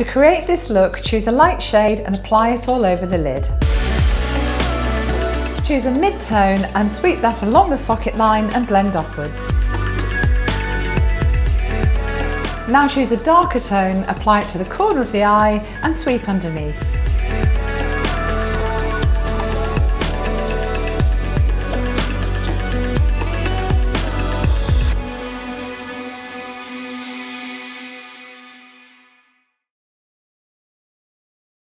To create this look, choose a light shade and apply it all over the lid. Choose a mid-tone and sweep that along the socket line and blend upwards. Now choose a darker tone, apply it to the corner of the eye and sweep underneath.